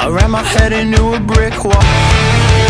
I ran my head into a brick wall.